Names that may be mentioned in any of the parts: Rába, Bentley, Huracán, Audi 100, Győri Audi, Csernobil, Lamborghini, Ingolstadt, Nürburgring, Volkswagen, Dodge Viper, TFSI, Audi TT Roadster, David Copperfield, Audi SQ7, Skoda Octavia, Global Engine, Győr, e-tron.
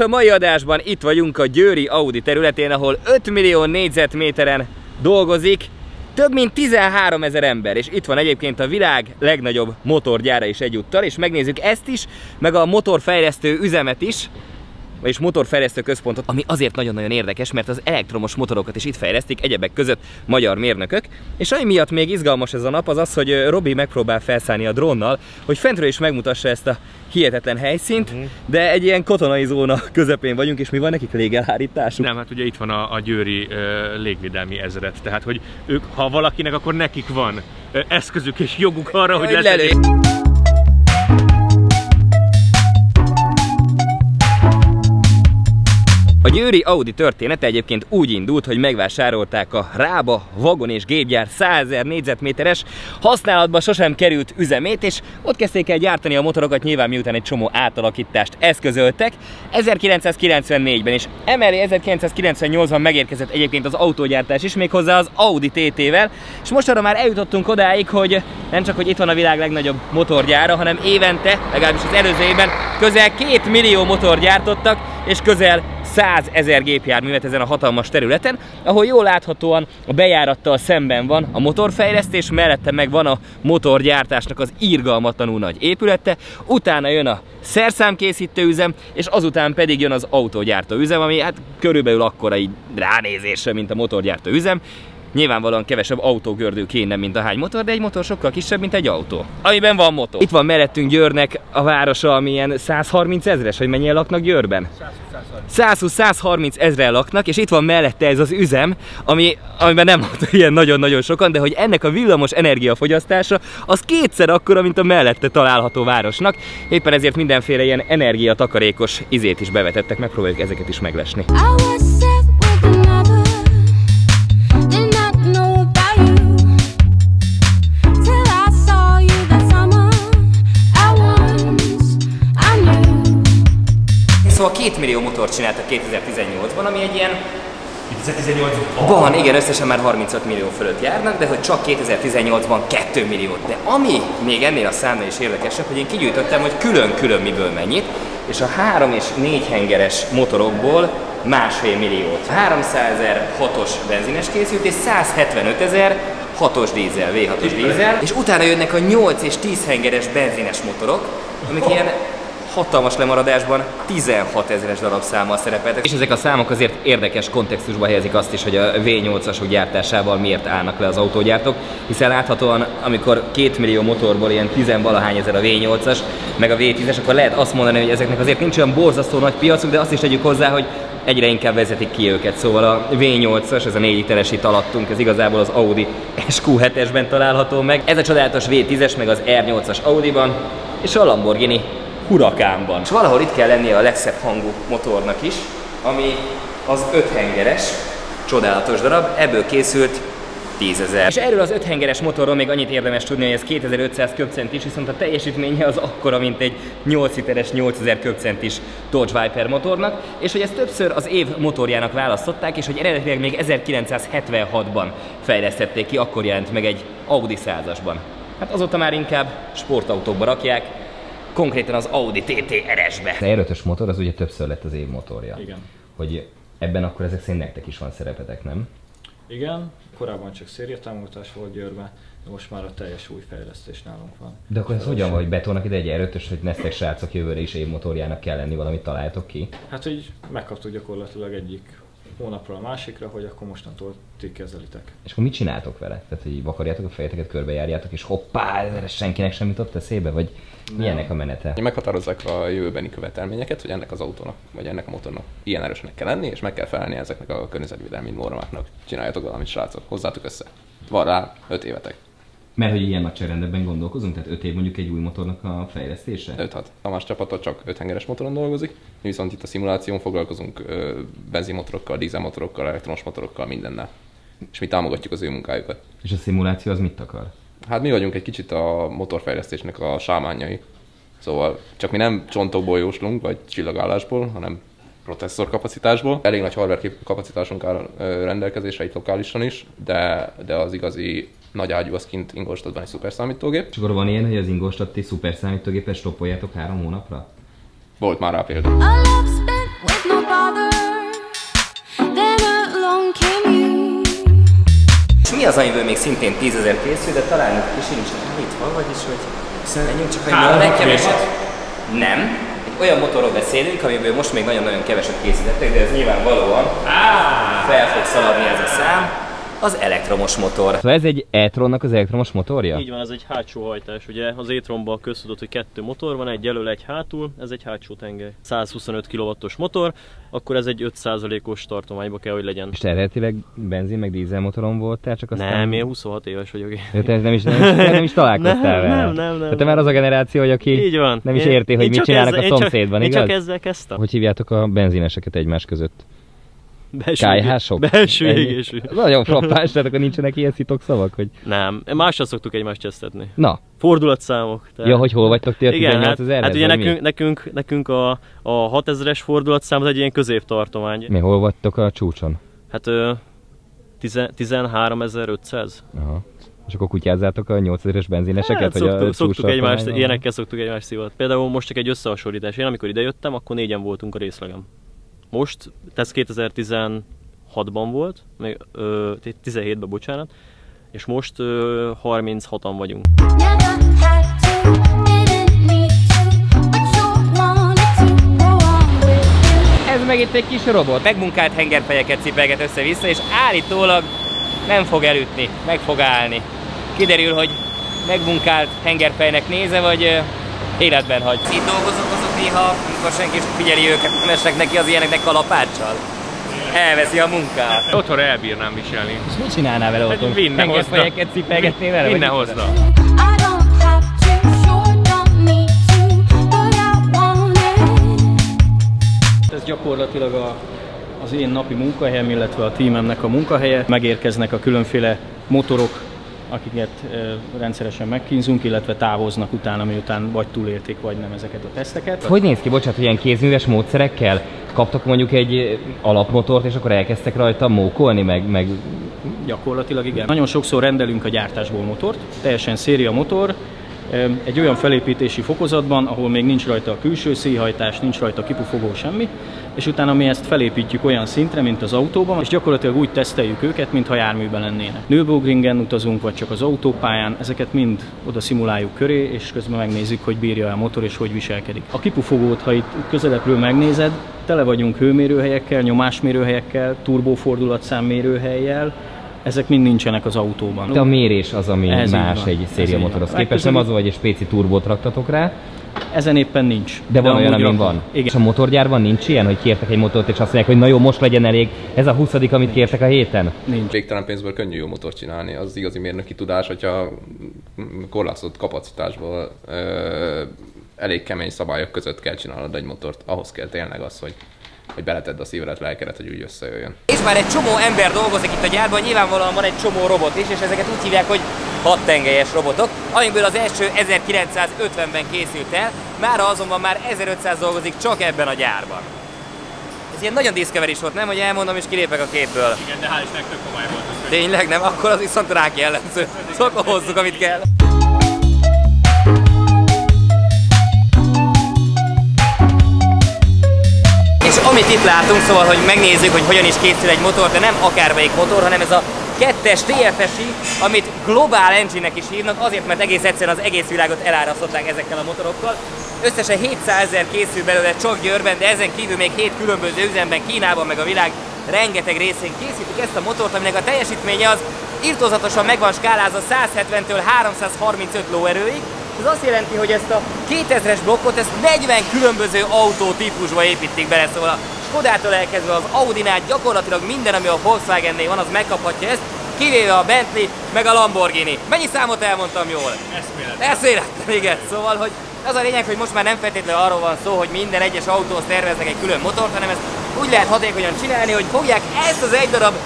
És a mai adásban itt vagyunk a Győri Audi területén, ahol 5 millió négyzetméteren dolgozik több mint 13 000 ember, és itt van egyébként a világ legnagyobb motorgyára is egyúttal, és megnézzük ezt is, meg a motorfejlesztő üzemet is, vagyis motorfejlesztő központot, ami azért nagyon-nagyon érdekes, mert az elektromos motorokat is itt fejlesztik, egyebek között magyar mérnökök. És ami miatt még izgalmas ez a nap, az az, hogy Robi megpróbál felszállni a drónnal, hogy fentről is megmutassa ezt a hihetetlen helyszínt, de egy ilyen katonai zóna közepén vagyunk, és mi van nekik, légelhárításuk? Nem, hát ugye itt van a győri légvédelmi ezred, tehát hogy ők, ha valakinek, akkor nekik van eszközük és joguk arra, hogy A győri Audi története egyébként úgy indult, hogy megvásárolták a Rába vagon és gépgyár 100 000 négyzetméteres, használatba sosem került üzemét, és ott kezdték el gyártani a motorokat, nyilván miután egy csomó átalakítást eszközöltek 1994-ben, és emellé 1998-ban megérkezett egyébként az autógyártás is, méghozzá az Audi TT-vel, és mostanra már eljutottunk odáig, hogy nem csak, hogy itt van a világ legnagyobb motorgyára, hanem évente, legalábbis az előző évben közel 2 millió motort gyártottak, és közel 100 000 gépjárművet ezen a hatalmas területen, ahol jól láthatóan a bejárattal szemben van a motorfejlesztés, mellette meg van a motorgyártásnak az irgalmatlanul nagy épülete, utána jön a szerszámkészítő üzem, és azután pedig jön az autógyártó üzem, ami hát körülbelül akkora így ránézésre, mint a motorgyártó üzem. Nyilvánvalóan kevesebb autógördül kéne, mint a hány motor, de egy motor sokkal kisebb, mint egy autó, amiben van motor. Itt van mellettünk Győrnek a városa, ami ilyen 130 000-es, hogy mennyien laknak Győrben? 120-130 000-en laknak, és itt van mellette ez az üzem, amiben nem laknak ilyen nagyon-nagyon sokan, de hogy ennek a villamos energiafogyasztása az kétszer akkora, mint a mellette található városnak. Éppen ezért mindenféle ilyen energiatakarékos izét is bevetettek, megpróbáljuk ezeket is meglesni. Szóval 2 millió motort csináltak 2018-ban, ami egy ilyen... 2018-ban? Van, igen, összesen már 35 millió fölött járnak, de hogy csak 2018-ban 2 milliót. De ami még ennél a számnál is érdekesebb, hogy én kigyűjtöttem, hogy külön-külön miből mennyit, és a 3- és 4 hengeres motorokból 1,5 milliót. 300 000 6-os benzines készült, és 175 000 6-os dízel, V6-os dízel, és utána jönnek a 8- és 10 hengeres benzines motorok, amik ilyen hatalmas lemaradásban 16 000-es darabszámmal szerepeltek. És ezek a számok azért érdekes kontextusba helyezik azt is, hogy a V8-asok gyártásával miért állnak le az autógyártók, hiszen láthatóan, amikor 2 millió motorból ilyen 10-valahány ezer a V8-as, meg a V10-es, akkor lehet azt mondani, hogy ezeknek azért nincs olyan borzasztó nagy piacuk, de azt is tegyük hozzá, hogy egyre inkább vezetik ki őket. Szóval a V8-as, ez a 4 literes itt alattunk, ez igazából az Audi SQ7-esben található meg. Ez a csodálatos V10-es, meg az R8-as Audiban, és a Lamborghini Huracánban. És valahol itt kell lennie a legszebb hangú motornak is, ami az 5 hengeres, csodálatos darab, ebből készült 10 000. És erről az 5 hengeres motorról még annyit érdemes tudni, hogy ez 2500 köbcentis, viszont a teljesítménye az akkora, mint egy 8 literes 8000 köbcentis Dodge Viper motornak, és hogy ezt többször az év motorjának választották, és hogy eredetileg még 1976-ban fejlesztették ki, akkor jelent meg egy Audi 100-asban. Hát azóta már inkább sportautókba rakják, konkrétan az Audi TT RS-be. A R5-ös motor az ugye többször lett az év motorja. Igen. Hogy ebben akkor ezek szerint nektek is van szerepetek, nem? Igen, korábban csak szériatámogatás volt Győrben, de most már a teljes új fejlesztés nálunk van. De akkor ez hogyan van, hogy betolnak ide egy R5-ös, hogy nektek srácok jövőre is év motorjának kell lenni, valamit találtok ki? Hát, hogy megkaptuk gyakorlatilag egyik hónapról a másikra, hogy akkor mostantól ti kezelitek. És akkor mit csináltok vele? Tehát, hogy vakarjátok a fejeteket, körbejárjátok, és hoppá, senkinek sem jutott eszébe, vagy milyennek a menete? Meghatározzák a jövőbeni követelményeket, hogy ennek az autónak, vagy ennek a motornak ilyen erősnek kell lenni, és meg kell felelni ezeknek a környezetvédelmi normáknak. Csináljatok valamit, srácok, hozzátok össze. Van rá 5 évetek. Mert hogy ilyen nagyságrendben gondolkozunk, tehát 5 év mondjuk egy új motornak a fejlesztése? 5-6. A más csapat csak 5 hengeres motoron dolgozik, mi viszont itt a szimuláción foglalkozunk benzinmotorokkal, dízelmotorokkal, elektromos motorokkal, mindennel. És mi támogatjuk az ő munkájukat. És a szimuláció az mit akar? Hát mi vagyunk egy kicsit a motorfejlesztésnek a sámánjai. Szóval csak mi nem csontokból jóslunk, vagy csillagállásból, hanem processzorkapacitásból. Elég nagy hardware kapacitásunk áll rendelkezésre itt lokálisan is, de az igazi nagy ágyú az kint Ingolstadtban egy szuperszámítógép. És akkor van ilyen, hogy az ingolstadti szuperszámítógépet stoppoljátok 3 hónapra? Volt már rá példa. with no bother. Then along came you. És mi az, amiből még szintén 10 000 készül, de talán is nincsen. Itt van, vagyis, hogy szerintem csak a legkeveset. Nem. Egy olyan motorról beszélünk, amiből most még nagyon-nagyon keveset készítettek, de ez nyilvánvalóan fel fog szaladni ez a szám. Az elektromos motor. Szóval ez egy e-tronnak az elektromos motorja? Így van, ez egy hátsó hajtás. Ugye az e-tronban köztudott, hogy 2 motor van, egy elől, egy hátul, ez egy hátsó tengely. 125 kW-os motor, akkor ez egy 5%-os tartományba kell, hogy legyen. És eredetileg benzin meg dízel motoron voltál, csak aztán... Nem, én 26 éves vagyok. De te nem is találkoztál vele. Nem. Te már az a generáció, hogy aki így van. Nem is érti, hogy mit csinálnak a szomszédban, igaz? Én csak ezzel kezdtem. Hogy hívjátok a benzineseket egymás között? Belső égésű. Nagyon frappás, tehát akkor nincsenek ilyen szitok szavak, hogy... Nem, másra szoktuk egymást csesztetni. Na. Fordulatszámok. Tehát... Ja, hogy hol vagytok ti a 18 000-re? Hát ugye nekünk a 6000-es fordulatszám az egy ilyen középtartomány. Mi hol vagytok a csúcson? Hát 13500. Aha. És akkor kutyázzátok a 8000-es benzineseket? Hát, hogy szoktuk egymást szivatni. Például most csak egy összehasonlítás. Én amikor idejöttem, akkor 4-en voltunk a részlegem. Most, ez 2016-ban volt, 17-ben, bocsánat, és most 36-an vagyunk. Ez meg itt egy kis robot. Megmunkált hengerfejeket cipelget össze-vissza, és állítólag nem fog elütni, meg fog állni. Kiderül, hogy megmunkált hengerfejnek néze, vagy életben hagy. Itt dolgozok azok néha, amikor senki sem figyeli őket, mesnek neki az ilyeneknek kalapáccsal. Elveszi a munkát. Otthon elbírnám viselni. És mit csinálnál vele otthon? Vinne hozna. Fejeket cipelgetnél vele? Vinne hozna. Ez gyakorlatilag az én napi munkahelyem, illetve a tímemnek a munkahelye. Megérkeznek a különféle motorok, akiket rendszeresen megkínzunk, illetve távoznak utána, miután vagy túlélték, vagy nem ezeket a teszteket. Hogy néz ki, bocsánat, hogy ilyen kézműves módszerekkel kaptak mondjuk egy alapmotort, és akkor elkezdtek rajta mókolni, meg... Gyakorlatilag igen. Nagyon sokszor rendelünk a gyártásból motort, teljesen széria motor, egy olyan felépítési fokozatban, ahol még nincs rajta a külső szíjhajtás, nincs rajta kipufogó, semmi, és utána mi ezt felépítjük olyan szintre, mint az autóban, és gyakorlatilag úgy teszteljük őket, mintha járműben lennének. Nürburgringen utazunk, vagy csak az autópályán, ezeket mind oda szimuláljuk köré, és közben megnézzük, hogy bírja a motor, és hogy viselkedik. A kipufogót, ha itt közelebbről megnézed, tele vagyunk hőmérőhelyekkel, nyomásmérőhelyekkel, turbófordulatszámmérőhellyel. Ezek mind nincsenek az autóban. De a mérés az, ami ez más egy szériamotorhoz képest, nem az, hogy egy spéci turbót raktatok rá. Ezen éppen nincs. De van olyan, amin van. Igen. És a motorgyárban nincs ilyen, hogy kértek egy motort, és azt mondják, hogy na jó, most legyen elég, ez a 20., amit nincs. Kértek a héten? Nincs. Végtelen pénzből könnyű jó motort csinálni, az igazi mérnöki tudás, hogyha korlátozott kapacitásból elég kemény szabályok között kell csinálnod egy motort, ahhoz kell tényleg az, hogy beletedd a szívedet, lelkedet, hogy úgy összejöjjön. És már egy csomó ember dolgozik itt a gyárban, nyilvánvalóan van egy csomó robot is, és ezeket úgy hívják, hogy 6 tengelyes robotok, amiből az első 1950-ben készült el, mára azonban már 1500 dolgozik csak ebben a gyárban. Ez ilyen nagyon díszkeverés volt, nem? Hogy elmondom és kilépek a képből. Igen, de hál' Istennek tök komoly volt az. Tényleg nem? Akkor az viszont rá jellemző. Szóval hozzuk, amit kell. Amit itt látunk, szóval, hogy megnézzük, hogy hogyan is készül egy motor, de nem akármelyik motor, hanem ez a 2-es TFSI, amit Global Engine-nek is hívnak, azért, mert egész egyszerűen az egész világot elárasztották ezekkel a motorokkal. Összesen 700 000 készül belőle csak Győrben, de ezen kívül még 7 különböző üzemben, Kínában, meg a világ rengeteg részén készítik ezt a motort, aminek a teljesítménye az irtózatosan meg van skálázva 170-től 335 lóerőig. Ez azt jelenti, hogy ezt a 2000-es blokkot, ezt 40 különböző autótípusba építik bele, szóval a Skodától elkezdve az Audinát, gyakorlatilag minden, ami a Volkswagennél van, az megkaphatja ezt, kivéve a Bentley, meg a Lamborghini. Mennyi számot elmondtam jól? Eszméletlen, igen. Szóval, hogy az a lényeg, hogy most már nem feltétlenül arról van szó, hogy minden egyes autóhoz terveznek egy külön motort, hanem ezt úgy lehet hatékonyan csinálni, hogy fogják ezt az egy darab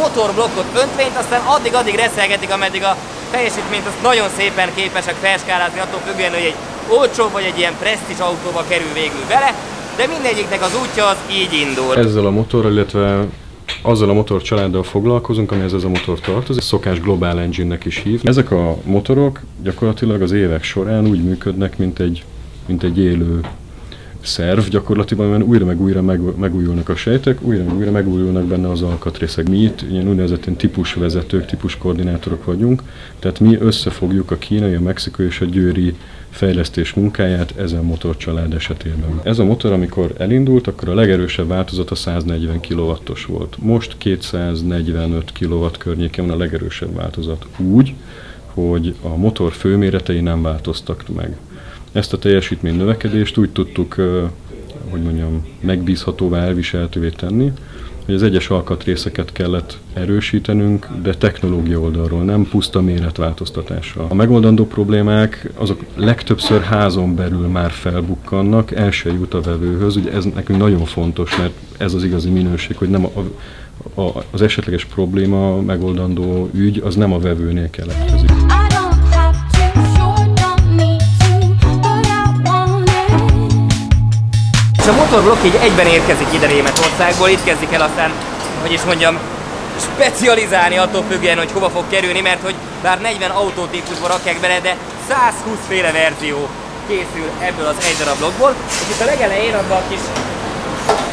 motorblokkot, öntvényt, aztán addig reszelgetik, ameddig a teljesítményt azt nagyon szépen képesek felskálázni, attól függően, hogy egy olcsó vagy egy ilyen presztízs autóba kerül végül bele, de mindegyiknek az útja az így indul. Ezzel a motorral, illetve azzal a motorcsaláddal foglalkozunk, amihez ez a motor tartozik, szokás Global Engine-nek is hívni. Ezek a motorok gyakorlatilag az évek során úgy működnek, mint egy élő szerv gyakorlatilag, mert újra meg újra megújulnak a sejtek, újra meg újra megújulnak benne az alkatrészek. Mi itt ilyen úgynevezett típusvezetők, típuskoordinátorok vagyunk, tehát mi összefogjuk a kínai, a mexikai és a győri fejlesztés munkáját ezen motorcsalád esetében. Ez a motor, amikor elindult, akkor a legerősebb változata 140 kW-os volt. Most 245 kW környéken van a legerősebb változat. Úgy, hogy a motor főméretei nem változtak meg. Ezt a teljesítmény növekedést úgy tudtuk, hogy mondjam, megbízhatóvá, elviselhetővé tenni, hogy az egyes alkatrészeket kellett erősítenünk, de technológia oldalról, nem puszta méretváltoztatással. A megoldandó problémák azok legtöbbször házon belül már felbukkannak, el se jut a vevőhöz, ugye ez nekünk nagyon fontos, mert ez az igazi minőség, hogy nem az esetleges probléma, megoldandó ügy, az nem a vevőnél keletkezik. És a motorblokk így egyben érkezik ide Németországból, itt kezdik el aztán, hogy is mondjam, specializálni attól függően, hogy hova fog kerülni, mert hogy bár 40 autótípusból rakják bele, de 120 féle verzió készül ebből az egy darab blokkból, és itt a legelején abban a kis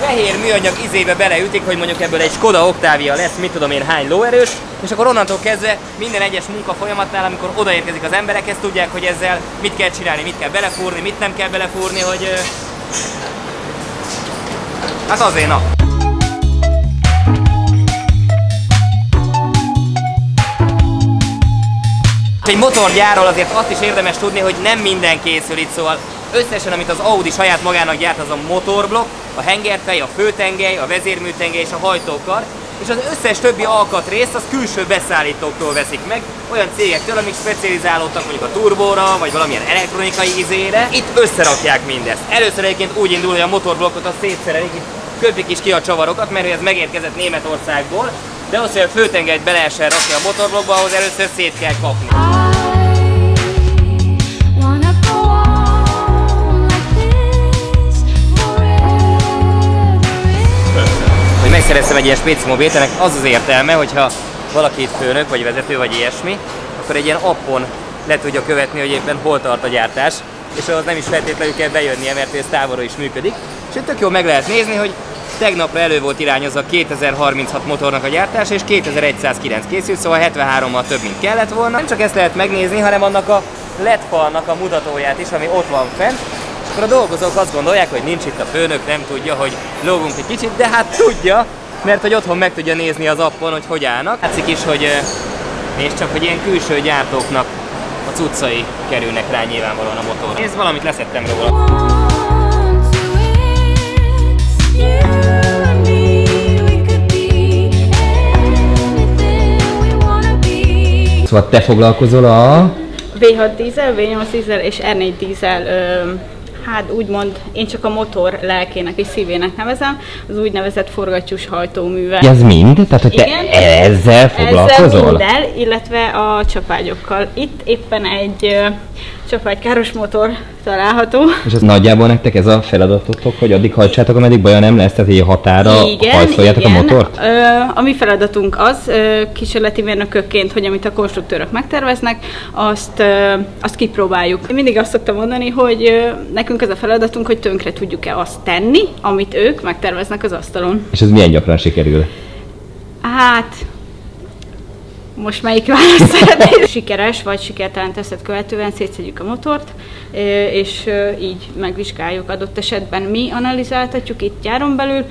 fehér műanyag izébe beleütik, hogy mondjuk ebből egy Skoda Octavia lesz, mit tudom én hány lóerős, és akkor onnantól kezdve minden egyes munka folyamatnál, amikor odaérkezik az emberek, ezt tudják, hogy ezzel mit kell csinálni, mit kell belefúrni, mit nem kell belefúrni, hogy hát azért na. Egy motorgyárról azért azt is érdemes tudni, hogy nem minden készül itt, szóval összesen, amit az Audi saját magának gyárt, az a motorblokk, a hengerfej, a főtengely, a vezérműtengely és a hajtókar, és az összes többi alkatrészt az külső beszállítóktól veszik meg, olyan cégektől, amik specializálódtak mondjuk a turbóra, vagy valamilyen elektronikai izére. Itt összerakják mindezt. Először egyébként úgy indul, hogy a motorblokkot azt szétszerelik, köpik is ki a csavarokat, mert ez megérkezett Németországból, de az, hogy a főtengelyt be lehessen rakni a motorblokkba, ahhoz először szét kell kapni. Megszereztem egy ilyen spécimobilt, ennek az az értelme, hogyha valaki itt főnök, vagy vezető, vagy ilyesmi, akkor egy ilyen appon le tudja követni, hogy éppen hol tart a gyártás, és ahhoz nem is feltétlenül kell bejönnie, mert ez távolról is működik. És itt tök jól meg lehet nézni, hogy tegnapra elő volt irányozva 2036 motornak a gyártás, és 2109 készült, szóval 73-mal több, mint kellett volna. Nem csak ezt lehet megnézni, hanem annak a LED-falnak a mutatóját is, ami ott van fent. Akkor a dolgozók azt gondolják, hogy nincs itt a főnök, nem tudja, hogy lógunk egy kicsit, de hát tudja, mert hogy otthon meg tudja nézni az appon, hogy hogy állnak. Látszik is, hogy nézd csak, hogy ilyen külső gyártóknak a cuccai kerülnek rá nyilvánvalóan a motorra. Nézd, valamit leszettem róla. Szóval te foglalkozol a... V6 dízel, V8 dízel és R4 dízel. Hát úgymond, én csak a motor lelkének és szívének nevezem, az úgynevezett forgattyús hajtóművel. Ez mind? Tehát, hogy te igen, ezzel foglalkozol? Ezzel minden, illetve a csapágyokkal. Itt éppen egy csapágykáros motor található. És ez nagyjából nektek ez a feladatotok, hogy addig hajtsátok, ameddig baja nem lesz, tehát így határa hajszoljátok a motort? A mi feladatunk az kísérleti mérnökökként, hogy amit a konstruktőrök megterveznek, azt kipróbáljuk. Én mindig azt szoktam mondani, hogy nekünk az a feladatunk, hogy tönkre tudjuk-e azt tenni, amit ők megterveznek az asztalon. És ez milyen gyakran sikerül? Hát... most melyik választ szeretnél? Sikeres vagy sikertelen tesztet követően szétszedjük a motort, és így megvizsgáljuk, adott esetben mi analizáltatjuk itt gyáron belül,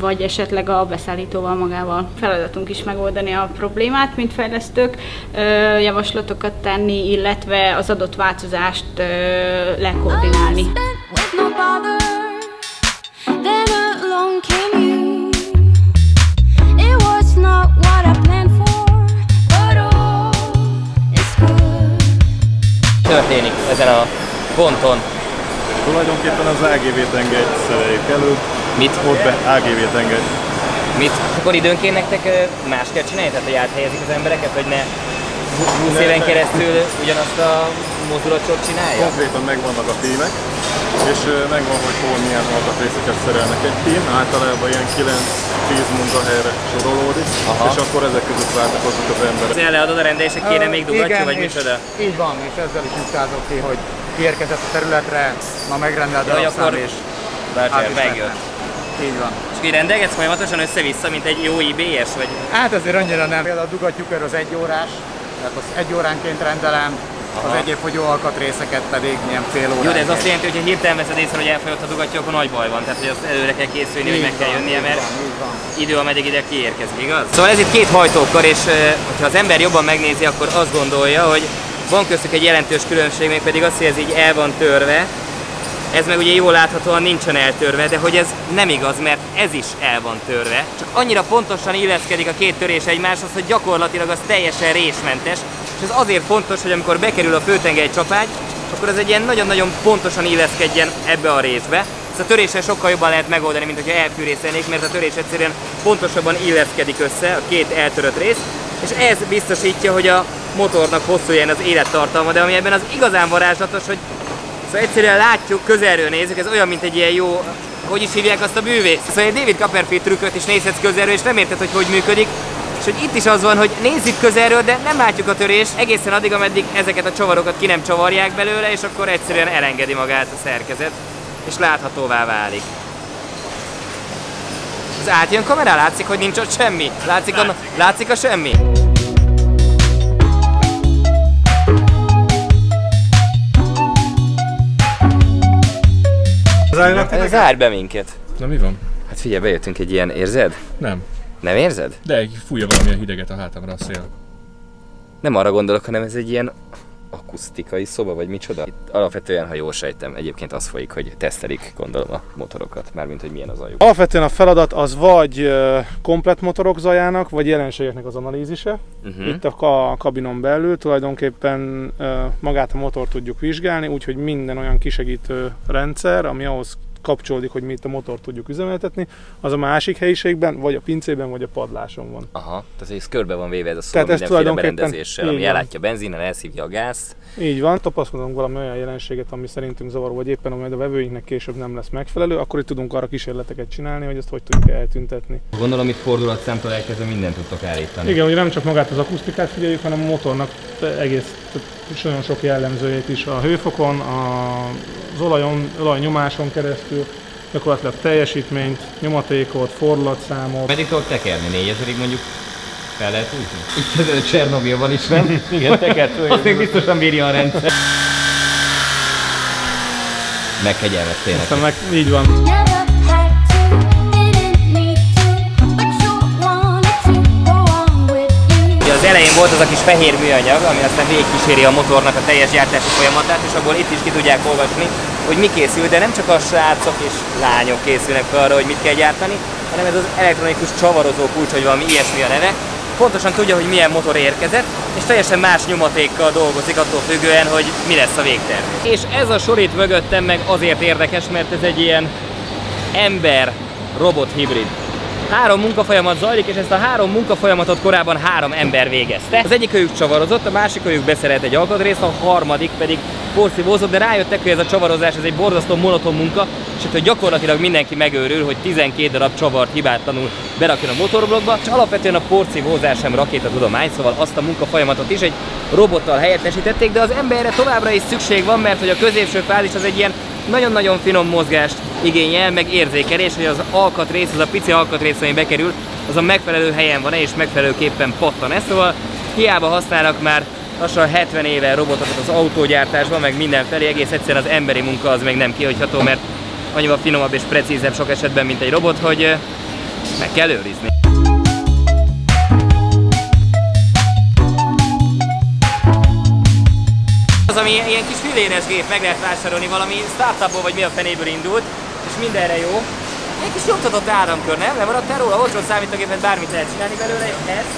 vagy esetleg a beszállítóval magával. Feladatunk is megoldani a problémát, mint fejlesztők, javaslatokat tenni, illetve az adott változást lekoordinálni. Történik ezen a ponton? Tulajdonképpen az AGV tengelyt szereljük előbb. Mit? Ott be AGV tengelyt. Mit? Akkor időnként nektek más kell csinálni? Tehát, hogy áthelyezik az embereket, hogy ne 20 éven keresztül ugyanazt a mozdulatot csinálja? Konkrétan megvannak a tímek, és megvan, hogy hol milyen alkatrészeket szerelnek egy tím. Általában ilyen 9-10 munkahelyre sorolódik, és akkor ezek között váltakozik az emberek. Leadod a rendelésre, kéne még dugattyú, vagy micsoda? Így van, és ezzel is úgy állok ki, hogy kiérkezett a területre, ma megrendeled a lapszám és megjött. Így van. És így rendelgetsz folyamatosan össze-vissza, mint egy jó IBS vagy? Hát azért annyira nem. Például a dugattyúkör az 1 órás, tehát az 1 óránként rendelem, az egyéb fogyó alkatrészeket pedig ilyen fél óránként. Jó, de ez azt jelenti, hogy ha hirtelen veszed észre, hogy elfogyott a dugattyú, akkor nagy baj van. Tehát, hogy azt előre kell készülni, hogy meg kell jönnie, mert idő a megyek ide kiérkezik, igaz? Szóval ez itt két hajtókar, és hogyha az ember jobban megnézi, akkor azt gondolja, hogy van köztük egy jelentős különbség, még pedig azt, hogy ez így el van törve. Ez meg ugye jól láthatóan nincsen eltörve, de hogy ez nem igaz, mert ez is el van törve. Csak annyira pontosan illeszkedik a két törés egymáshoz, hogy gyakorlatilag az teljesen résmentes. És ez azért fontos, hogy amikor bekerül a főtengely csapágy, akkor ez egy ilyen nagyon-nagyon pontosan illeszkedjen ebbe a részbe. Ezt a töréssel sokkal jobban lehet megoldani, mint hogyha elfűrészelnék, mert a törés egyszerűen pontosabban illeszkedik össze a két eltörött rész. És ez biztosítja, hogy a motornak hosszú ilyen az élettartalma, de ami ebben az igazán varázslatos, hogy szóval egyszerűen látjuk, közelről nézzük, ez olyan, mint egy ilyen jó, hogy is hívják azt a bűvészt. Szóval egy David Copperfield trükköt is nézhetsz közelről, és nem érted, hogy hogy működik. És hogy itt is az van, hogy nézzük közelről, de nem látjuk a törést egészen addig, ameddig ezeket a csavarokat ki nem csavarják belőle, és akkor egyszerűen elengedi magát a szerkezet, és láthatóvá válik. Az átjön kamera, látszik, hogy nincs ott semmi. Látszik a semmi. Zárj be minket! Na mi van? Hát figyelj, bejöttünk egy ilyen, érzed? Nem. Nem érzed? De fújja valamilyen hideget a hátamra a szél. Nem arra gondolok, hanem ez egy ilyen akusztikai szoba, vagy micsoda? Itt alapvetően, ha jól sejtem, egyébként az folyik, hogy tesztelik, gondolom, a motorokat, mármint hogy milyen az zajuk. Alapvetően a feladat az vagy komplett motorok zajának, vagy jelenségeknek az analízise. Itt a kabinon belül tulajdonképpen magát a motort tudjuk vizsgálni, úgyhogy minden olyan kisegítő rendszer, ami ahhoz kapcsolódik, hogy mi itt a motort tudjuk üzemeltetni, az a másik helyiségben, vagy a pincében, vagy a padláson van. Aha, tehát ez körbe van véve ez a szó mindenféle berendezéssel, ami ellátja benzinen, elszívja a gázt. Így van, tapasztalunk valami olyan jelenséget, ami szerintünk zavaró, vagy éppen amely a vevőinknek később nem lesz megfelelő, akkor itt tudunk arra kísérleteket csinálni, hogy ezt hogy tudjuk eltüntetni. Gondolom, itt fordulatszámtól elkezdve mindent tudtok állítani. Igen, hogy nem csak magát az akusztikát figyeljük, hanem a motornak egész nagyon sok jellemzőjét is, a hőfokon, az olajnyomáson keresztül, gyakorlatilag teljesítményt, nyomatékot, fordulatszámot. Meddig tudok tekerni? 4000-ig mondjuk fel lehet húzni? Itt ez Csernobilban is, nem? Igen, tekert. Azt még biztosan bírja a rendszer. Megkegyelmeztél neki. Így van. Az elején volt az a kis fehér műanyag, ami aztán végigkíséri a motornak a teljes gyártási folyamatát, és abból itt is ki tudják olvasni, hogy mi készül, de nem csak a srácok és lányok készülnek arra, hogy mit kell gyártani, hanem ez az elektronikus csavarozó kulcs, hogy valami ilyesmi a neve. Pontosan tudja, hogy milyen motor érkezett, és teljesen más nyomatékkal dolgozik attól függően, hogy mi lesz a végterv. És ez a sor itt mögöttem meg azért érdekes, mert ez egy ilyen ember-robot hibrid. 3 munkafolyamat zajlik, és ezt a 3 munkafolyamatot korábban 3 ember végezte. Az egyik őjük csavarozott, a másik őjük beszerelt egy alkatrészt, a harmadik pedig porszívózott, de rájöttek, hogy ez a csavarozás ez egy borzasztó monoton munka, és itt gyakorlatilag mindenki megőrül, hogy 12 darab csavart hibátlanul berakjon a motorblokkba, és alapvetően a porszívózás sem rakétatudomány, szóval azt a munkafolyamatot is egy robottal helyettesítették, de az emberre továbbra is szükség van, mert hogy a középső fázis az egy ilyen nagyon-nagyon finom mozgást igényel, meg érzékelés, hogy az alkatrész, az a pici alkatrész, ami bekerül, az a megfelelő helyen van-e, és megfelelőképpen pattan ez. Szóval hiába használnak már lassan 70 éve robotokat az autógyártásban, meg mindenfelé, egész egyszerűen az emberi munka az még nem kihagyható, mert annyival finomabb és precízebb sok esetben, mint egy robot, hogy meg kell őrizni. Ami ilyen kis füléres gép, meg lehet vásárolni valami startupból, vagy mi a fenéből indult, és mindenre jó. Egy kis nyomtatott áramkör, nem? Lemaradtál róla, olcsó számítógépet bármit lehet csinálni belőle, és ez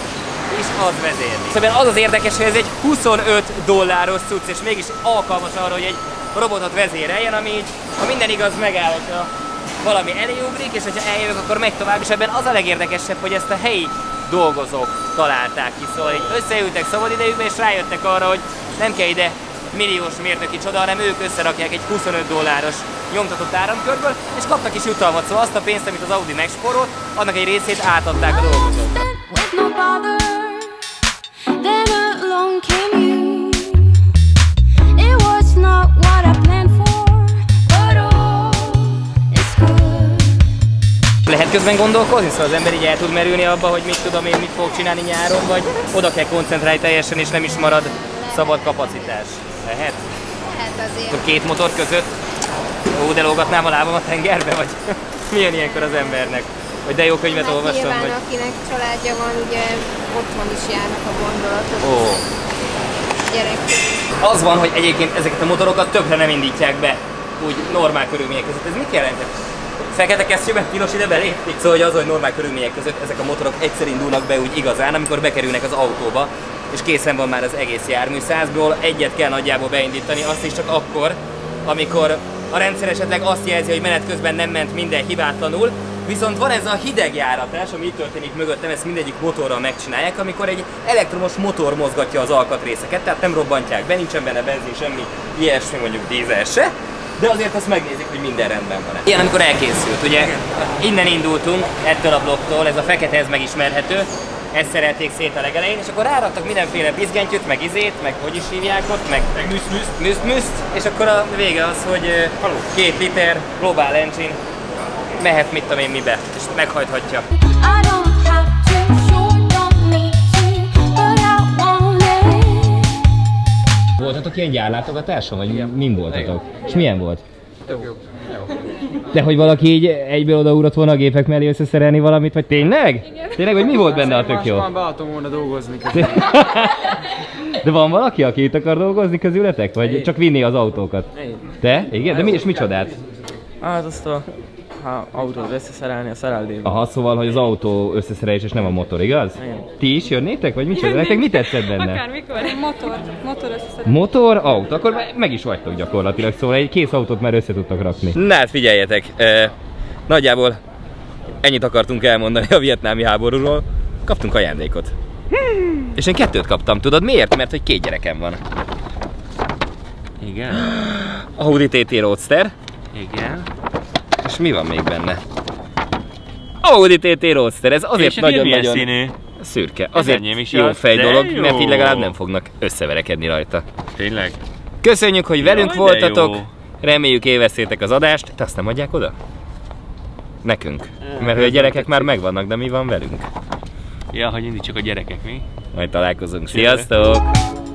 is az vezérli. Szóval az az érdekes, hogy ez egy $25-os cucc, és mégis alkalmas arra, hogy egy robotot vezéreljen, ami így, ha minden igaz, megáll, hogyha valami eléugrik, és hogyha eljövök, akkor megy tovább, és ebben az a legérdekesebb, hogy ezt a helyi dolgozók találták ki. Szóval így összeültek szabad idejükbe, és rájöttek arra, hogy nem kell ide milliós mérnöki csoda, hanem ők összerakják egy $25-os nyomtatott áramkörből, és kaptak is jutalmat, szóval azt a pénzt, amit az Audi megsporolt, annak egy részét átadták a dolgozókra. közben gondolkozni, szóval az ember így el tud merülni abba, hogy mit tudom én, mit fogok csinálni nyáron, vagy oda kell koncentrálni teljesen, és nem is marad szabad kapacitás. Lehet? Lehet azért. A két motor között? Ó, de lógatnám a lábam a tengerbe, vagy milyen ilyenkor az embernek? Hogy de jó könyvet hát olvasson, nyilván, vagy? Akinek családja van, ugye otthon is járnak a gondolatok. Ó. Gyerekként. Az van, hogy egyébként ezeket a motorokat többre nem indítják be, úgy normál körülmények között. Ez mit jelent? Fekete kesztyűben piros ide belé? Szóval az, hogy normál körülmények között ezek a motorok egyszer indulnak be úgy igazán, amikor bekerülnek az autóba, és készen van már az egész jármű. 100-ból egyet kell nagyjából beindítani, azt is csak akkor, amikor a rendszer esetleg azt jelzi, hogy menet közben nem ment minden hibátlanul, viszont van ez a hideg járatás, ami itt történik mögöttem, ezt mindegyik motorral megcsinálják, amikor egy elektromos motor mozgatja az alkatrészeket, tehát nem robbantják be, nincsen benne benzin, semmi ilyesmi, mondjuk dízel se, de azért azt megnézik, hogy minden rendben van-e. Ilyen, amikor elkészült, ugye innen indultunk, ettől a blokktól, ez a fekete, ez megismerhető, ezt szerelték szét a legelején, és akkor ráraktak mindenféle bizgentyűt, meg izét, meg hogy is hívják ott, meg műszt, és akkor a vége az, hogy 2 liter Global Engine mehet mit tudom én mibe, és meghajthatja. Voltatok ilyen gyárlátogatáson, vagy min voltatok? És milyen volt? Tök jó. De hogy valaki így egybe odaugrott volna a gépek mellé összeszerelni valamit, vagy tényleg? Igen. Tényleg, vagy mi volt benne a tök jó? Másban beálltam volna dolgozni. De van valaki, aki itt akar dolgozni közületek? Vagy csak vinni az autókat? Én. Te? Igen? De mi és micsodát? Hát azt a... autót összeszerelni a szereldével. Aha, szóval, hogy az autó összeszerelés és nem a motor, igaz? Igen. Ti is jönnétek? Vagy mit csináljátok? Nektek mit tetszett benne? Akármikor. Motor összeszerelés. Motor, autó. Akkor meg is vagytok gyakorlatilag, szóval egy kész autót már össze tudtak rakni. Na hát figyeljetek, nagyjából ennyit akartunk elmondani a vietnámi háborúról. Kaptunk ajándékot. És én 2-t kaptam, tudod miért? Mert hogy 2 gyerekem van. Igen. Audi TT Roadster. Igen. És mi van még benne? Audi TT Roadster, ez azért nagyon-nagyon színű. Szürke. Azért jó fej dolog, jó, mert így legalább nem fognak összeverekedni rajta. Tényleg? Köszönjük, hogy velünk voltatok. Jó. Reméljük élveztétek az adást. Te azt nem adják oda? Nekünk. Mert a gyerekek már megvannak, de mi van velünk? Ja, hogy mindig csak a gyerekek, mi? Majd találkozunk. Sziasztok!